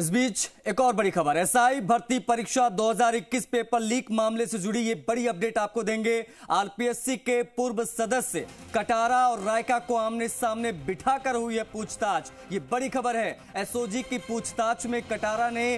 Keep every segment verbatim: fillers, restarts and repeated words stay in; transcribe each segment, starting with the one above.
इस बीच एक और बड़ी खबर, एसआई भर्ती परीक्षा दो हज़ार इक्कीस पेपर लीक मामले से जुड़ी ये बड़ी अपडेट आपको देंगे। आरपीएससी के पूर्व सदस्य कटारा और रायका को आमने सामने बिठाकर हुई है पूछताछ। ये बड़ी खबर है। एसओजी की पूछताछ में कटारा ने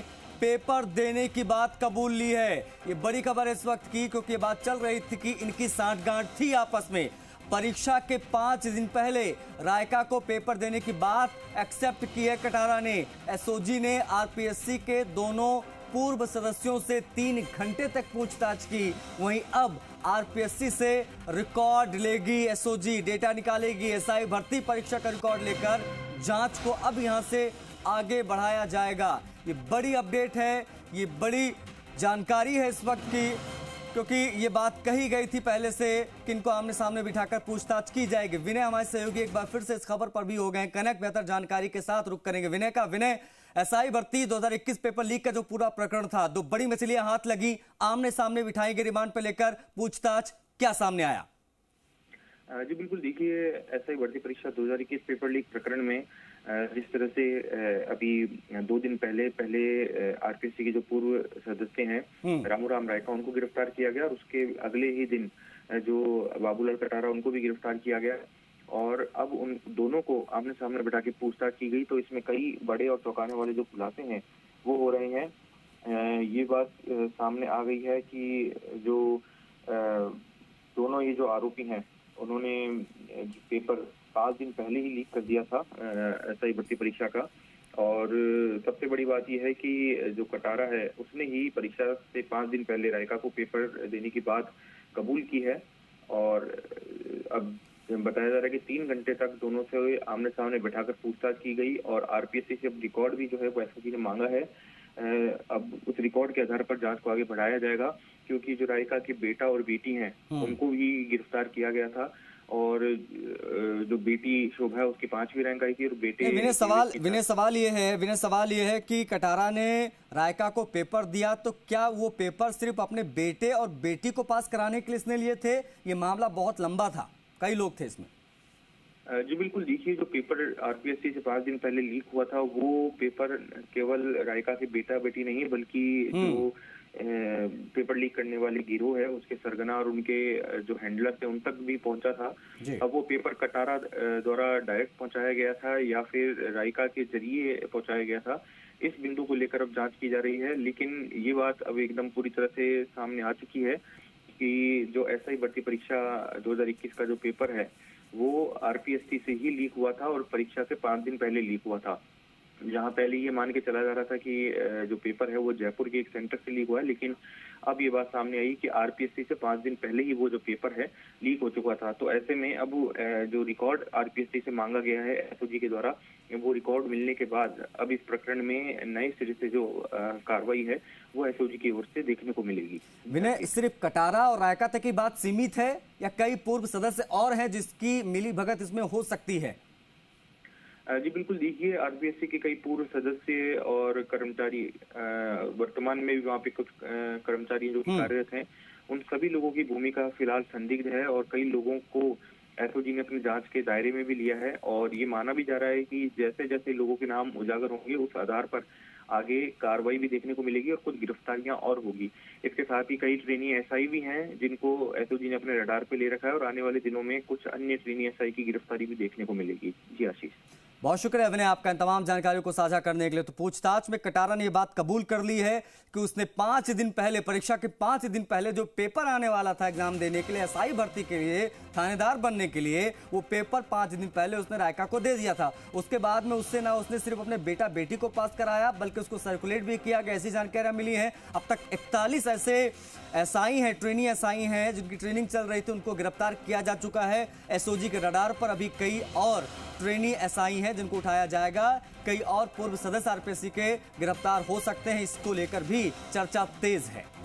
पेपर देने की बात कबूल ली है। ये बड़ी खबर इस वक्त की क्योंकि बात चल रही थी कि इनकी सांठगांठ थी आपस में। परीक्षा के पांच दिन पहले रायका को पेपर देने की बात एक्सेप्ट की है कटारा ने। एसओजी ने आरपीएससी के दोनों पूर्व सदस्यों से तीन घंटे तक पूछताछ की। वहीं अब आरपीएससी से रिकॉर्ड लेगी एसओजी, डेटा निकालेगी। एसआई भर्ती परीक्षा का रिकॉर्ड लेकर जांच को अब यहां से आगे बढ़ाया जाएगा। ये बड़ी अपडेट है, ये बड़ी जानकारी है इस वक्त की, क्योंकि ये बात कही गई थी पहले से कि इनको आमने सामने बिठाकर पूछताछ की जाएगी। विनय हमारे सहयोगी एक बार फिर से इस खबर पर भी हो गए कनेक्ट, बेहतर जानकारी के साथ रुक करेंगे विनय का। विनय, एसआई भर्ती दो हज़ार इक्कीस पेपर लीक का जो पूरा प्रकरण था, दो बड़ी मछलियां हाथ लगी, आमने सामने बिठाई गई रिमांड पर लेकर पूछताछ, क्या सामने आया? जी बिल्कुल, देखिए एसआई भर्ती परीक्षा दो हज़ार इक्कीस पेपर लीक प्रकरण में जिस तरह से अभी दो दिन पहले पहले आरपीएससी के जो पूर्व सदस्य हैं रामू राम राय का, उनको गिरफ्तार किया गया और उसके अगले ही दिन जो बाबूलाल कटारा, उनको भी गिरफ्तार किया गया और अब उन दोनों को आमने सामने बैठा के पूछताछ की गई। तो इसमें कई बड़े और चौंकाने वाले जो खुलासे हैं वो हो रहे हैं। ये बात सामने आ गई है कि जो दोनों ये जो आरोपी हैं उन्होंने पेपर पाँच दिन पहले ही लीक कर दिया था एसआई भर्ती परीक्षा का। और सबसे बड़ी बात यह है कि जो कटारा है उसने ही परीक्षा से पाँच दिन पहले रायका को पेपर देने की बात कबूल की है। और अब बताया जा रहा है कि तीन घंटे तक दोनों से आमने सामने बैठाकर पूछताछ की गई और आरपीएससी से अब रिकॉर्ड भी जो है वो एसओजी ने मांगा है। अब उस रिकॉर्ड के आधार पर जांच को आगे बढ़ाया जाएगा, क्योंकि जो रायका के बेटा और बेटी हैं उनको भी गिरफ्तार किया गया था और जो बेटी शोभा है उसकी पांचवी रैंक आई थी और बेटे विनय सवाल विनय सवाल ये है विनय सवाल ये है कि कटारा ने रायका को पेपर दिया तो क्या वो पेपर सिर्फ अपने बेटे और बेटी को पास कराने के लिए इसने लिए थे? ये मामला बहुत लंबा था, कई लोग थे इसमें। जी बिल्कुल, देखिए जो पेपर आरपीएससी से पाँच दिन पहले लीक हुआ था वो पेपर केवल रायका के बेटा बेटी नहीं, बल्कि जो पेपर लीक करने वाले गिरोह है उसके सरगना और उनके जो हैंडलर थे उन तक भी पहुंचा था। अब वो पेपर कटारा द्वारा डायरेक्ट पहुंचाया गया था या फिर रायका के जरिए पहुंचाया गया था, इस बिंदु को लेकर अब जांच की जा रही है। लेकिन ये बात अब एकदम पूरी तरह से सामने आ चुकी है कि जो एसआई भर्ती परीक्षा दो हज़ार इक्कीस का जो पेपर है वो आरपीएससी से ही लीक हुआ था और परीक्षा से पाँच दिन पहले लीक हुआ था। जहाँ पहले ये मान के चला जा रहा था कि जो पेपर है वो जयपुर के एक सेंटर से लीक हुआ है, लेकिन अब ये बात सामने आई कि आरपीएससी से पाँच दिन पहले ही वो जो पेपर है लीक हो चुका था। तो ऐसे में अब जो रिकॉर्ड आरपीएससी से मांगा गया है एसओजी के द्वारा, वो रिकॉर्ड मिलने के बाद अब इस प्रकरण में नए सिरे से जो कार्रवाई है वो एसओजी की ओर से देखने को मिलेगी। विनय, सिर्फ कटारा और रायका तक की बात सीमित है या कई पूर्व सदस्य और है जिसकी मिलीभगत इसमें हो सकती है? जी बिल्कुल, देखिए आरपीएससी के कई पूर्व सदस्य और कर्मचारी, वर्तमान में भी वहाँ पे कुछ कर्मचारी जो कार्यरत हैं, उन सभी लोगों की भूमिका फिलहाल संदिग्ध है और कई लोगों को एसओजी ने अपनी जांच के दायरे में भी लिया है। और ये माना भी जा रहा है कि जैसे जैसे लोगों के नाम उजागर होंगे उस आधार पर आगे कार्रवाई भी देखने को मिलेगी और कुछ गिरफ्तारियां और होगी। इसके साथ ही कई ट्रेनी एसआई भी हैं जिनको एसओजी ने अपने रडार पे ले रखा है और आने वाले दिनों में कुछ अन्य ट्रेनी एसआई की गिरफ्तारी भी देखने को मिलेगी। जी आशीष, बहुत शुक्रिया अभिनय आपका इन तमाम जानकारियों को साझा करने के लिए। तो पूछताछ में कटारा ने यह बात कबूल कर ली है कि उसने पाँच दिन पहले, परीक्षा के पाँच दिन पहले जो पेपर आने वाला था एग्जाम देने के लिए, एसआई भर्ती के लिए, थानेदार बनने के लिए, वो पेपर पाँच दिन पहले उसने रायका को दे दिया था। उसके बाद में उससे ना उसने सिर्फ अपने बेटा बेटी को पास कराया बल्कि उसको सर्कुलेट भी किया गया, ऐसी जानकारियाँ मिली हैं। अब तक इकतालीस ऐसे एसआई हैं, ट्रेनी एसआई हैं जिनकी ट्रेनिंग चल रही थी, उनको गिरफ्तार किया जा चुका है। एसओजी के रडार पर अभी कई और ट्रेनी एसआई हैं जिनको उठाया जाएगा। कई और पूर्व सदस्य आरपीएससी के गिरफ्तार हो सकते हैं, इसको लेकर भी चर्चा तेज है।